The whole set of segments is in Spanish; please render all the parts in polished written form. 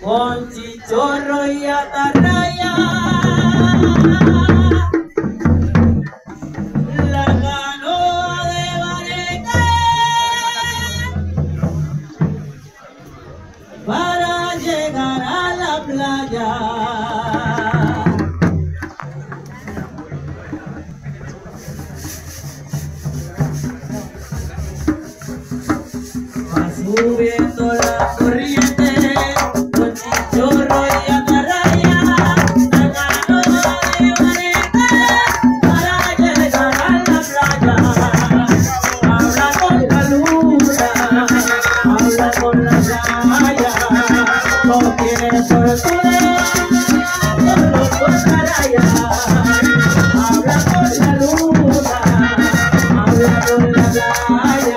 Ponti Toro y Yata Raya. Subiendo la corriente, Ponti Toro y Yata Raya, nadando de vareta para llegar a la playa. Habla con la luna, habla con la playa, no tiene tortura, solo con la raya. Habla con la luna, habla con la playa.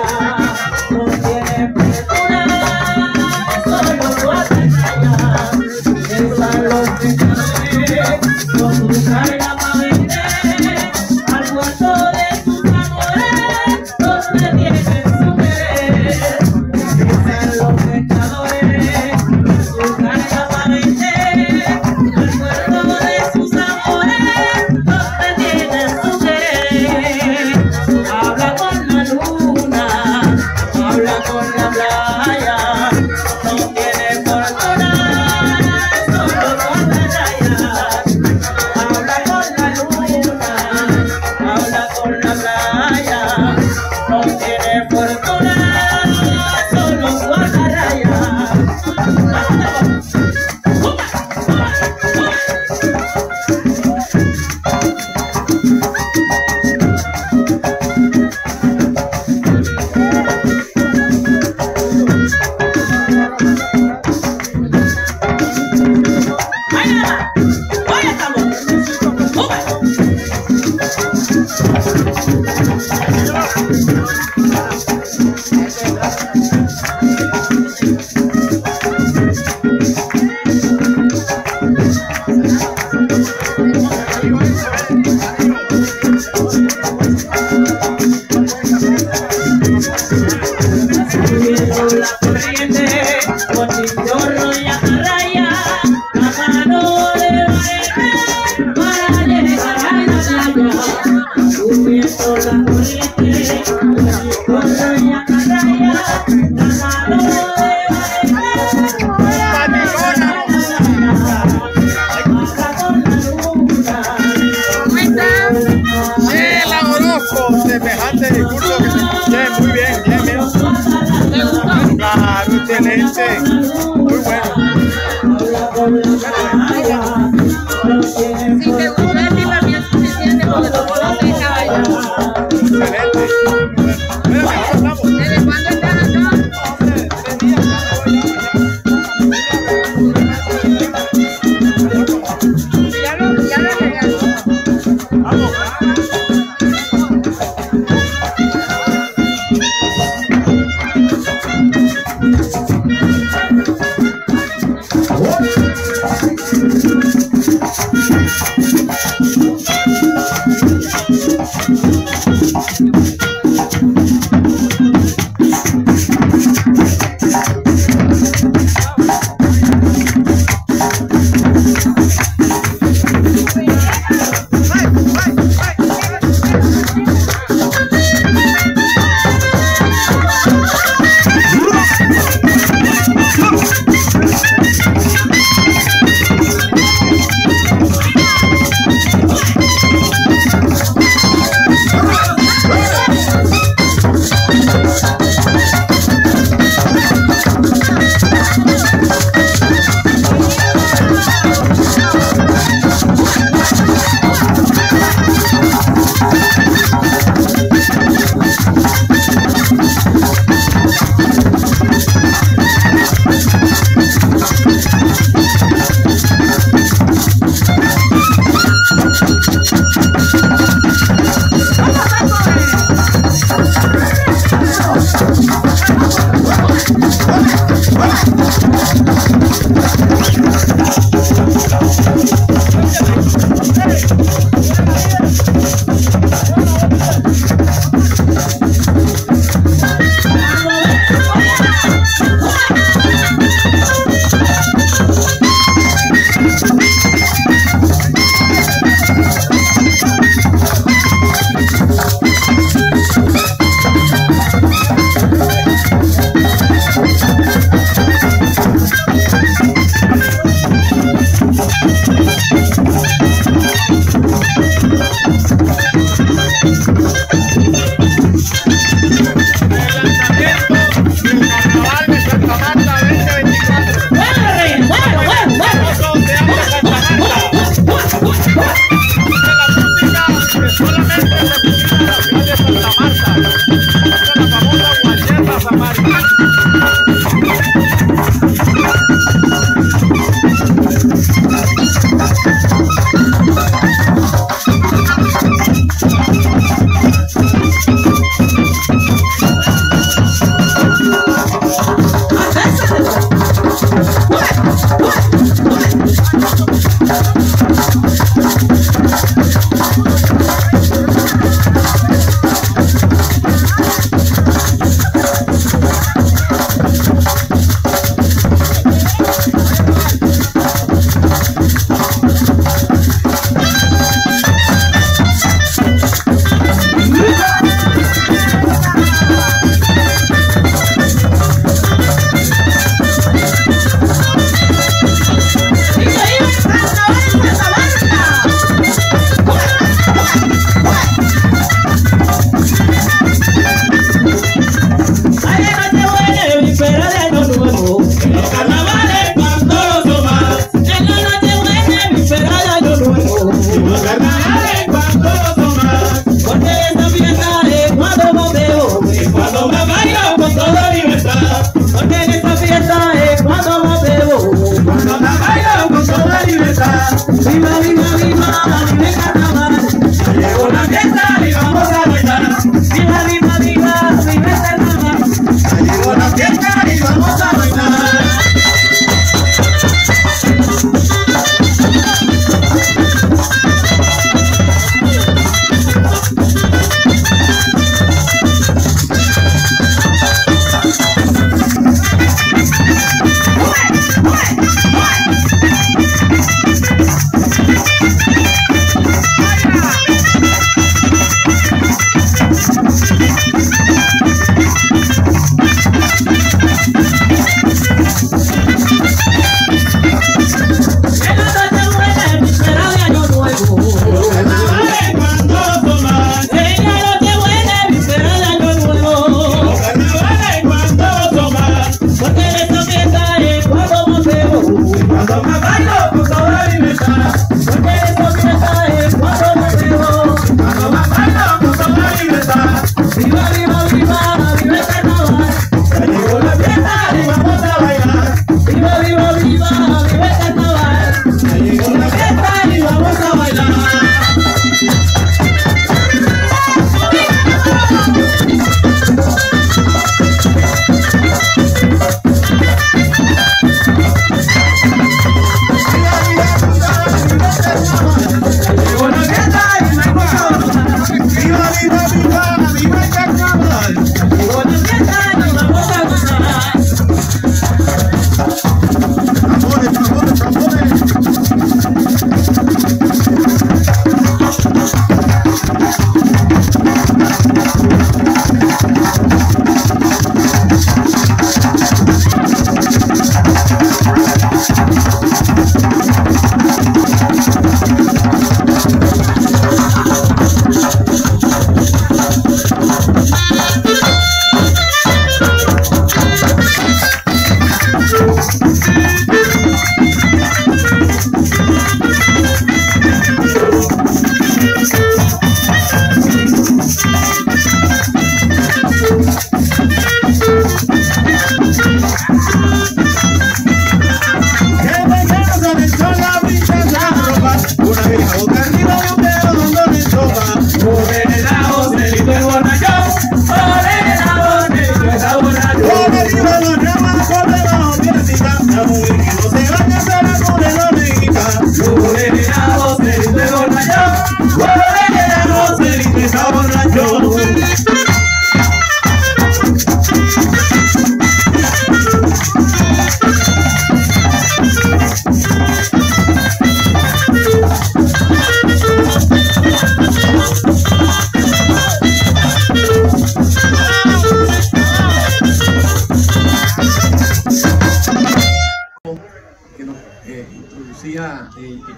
introducía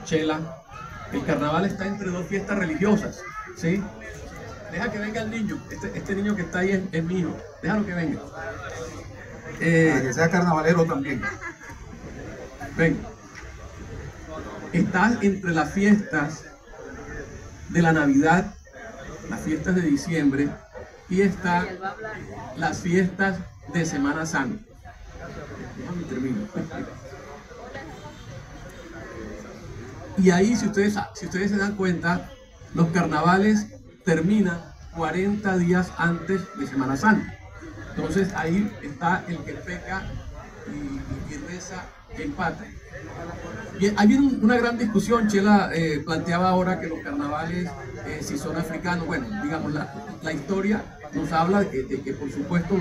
Chela. El carnaval está entre dos fiestas religiosas, ¿sí? Deja que venga el niño, este niño que está ahí es mío, déjalo que venga. Que sea carnavalero también. Ven. Estás entre las fiestas de la Navidad, las fiestas de diciembre, y están las fiestas de Semana Santa. Déjame terminar. Y ahí, si ustedes se dan cuenta, los carnavales terminan 40 días antes de Semana Santa. Entonces ahí está el que peca y reza empata. Bien, hay una gran discusión. Chela planteaba ahora que los carnavales, si son africanos, bueno, digamos, la historia nos habla de que por supuesto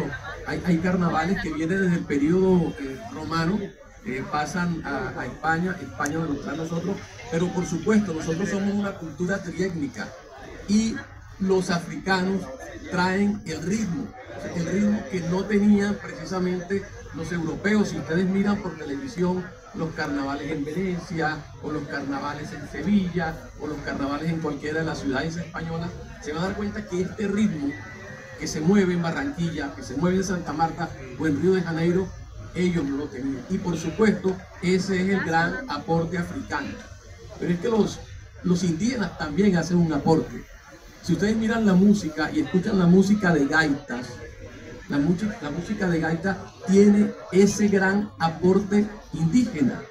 hay carnavales que vienen desde el periodo romano. Pasan a España, España nos trae a nosotros, pero por supuesto nosotros somos una cultura triétnica y los africanos traen el ritmo que no tenían precisamente los europeos. Si ustedes miran por televisión los carnavales en Venecia o los carnavales en Sevilla o los carnavales en cualquiera de las ciudades españolas, se van a dar cuenta que este ritmo que se mueve en Barranquilla, que se mueve en Santa Marta o en Río de Janeiro, ellos no lo tenían. Y por supuesto, ese es el gran aporte africano. Pero es que los indígenas también hacen un aporte. Si ustedes miran la música y escuchan la música de gaitas, la música de gaitas tiene ese gran aporte indígena.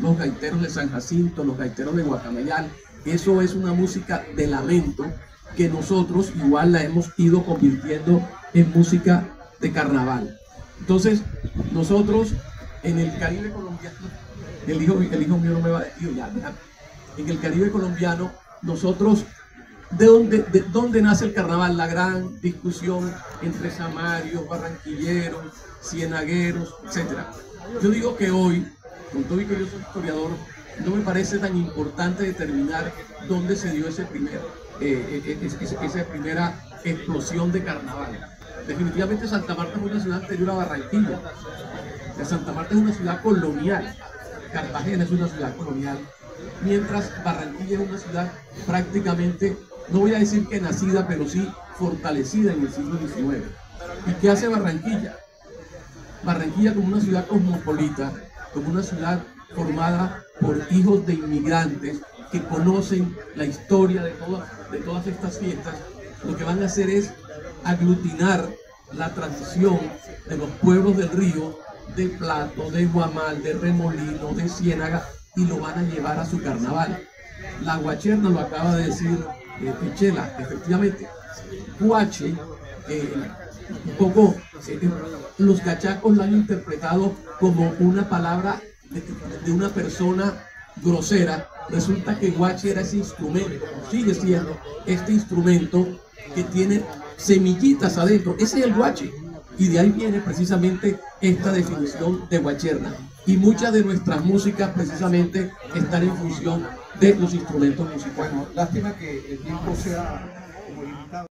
Los gaiteros de San Jacinto, los gaiteros de Guacamayal, eso es una música de lamento que nosotros igual la hemos ido convirtiendo en música de carnaval. Entonces, nosotros en el Caribe colombiano, el hijo mío no me va a decir ya, ¿verdad? En el Caribe colombiano, nosotros, ¿de dónde nace el carnaval? La gran discusión entre samarios, barranquilleros, cienagueros, etc. Yo digo que hoy, con todo y que yo soy historiador, no me parece tan importante determinar dónde se dio esa primera explosión de carnaval. Definitivamente Santa Marta es una ciudad anterior a Barranquilla. Santa Marta es una ciudad colonial. Cartagena es una ciudad colonial. Mientras Barranquilla es una ciudad prácticamente, no voy a decir que nacida, pero sí fortalecida en el siglo XIX. ¿Y qué hace Barranquilla? Barranquilla, como una ciudad cosmopolita, como una ciudad formada por hijos de inmigrantes que conocen la historia de todas estas fiestas, lo que van a hacer es aglutinar la tradición de los pueblos del río de Plato, de Guamal, de Remolino, de Ciénaga, y lo van a llevar a su carnaval. La guacherna lo acaba de decir Pichela, efectivamente. Guachi, un poco, los cachacos la han interpretado como una palabra de una persona grosera. Resulta que guachi era ese instrumento, sigue siendo este instrumento que tiene semillitas adentro. Ese es el guachi, y de ahí viene precisamente esta definición de guacherna, y muchas de nuestras músicas precisamente están en función de los instrumentos musicales. Bueno, lástima que el tiempo sea como limitado.